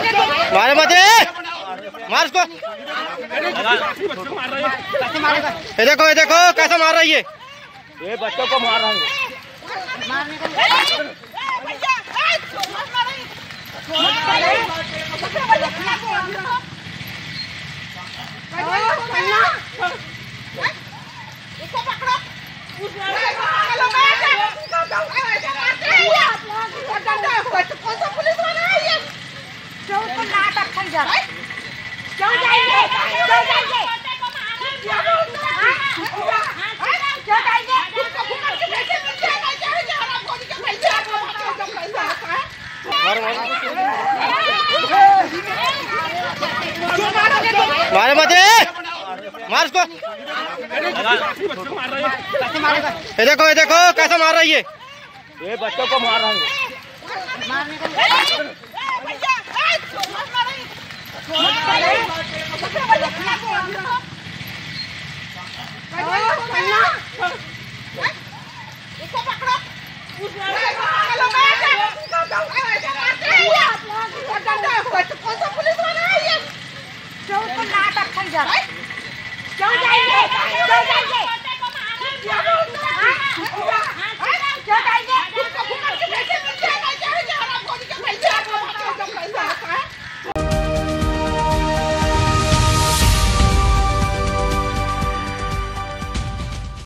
मारे बच्चे मार उसको। ये देखो कैसे मार रही है, ये बच्चों को मार रहा है। क्यों जाएंगे? क्यों जाएंगे? क्यों जाएंगे? उसको घुमा के कैसे बच्चे का जाए जा रहा गोली के पैसे आप लोग का पैसा आता है। मारे मत रे, मार उसको। ये देखो कैसे मार रही है, ये बच्चों को मार रहा है। क्यों जाएंगे?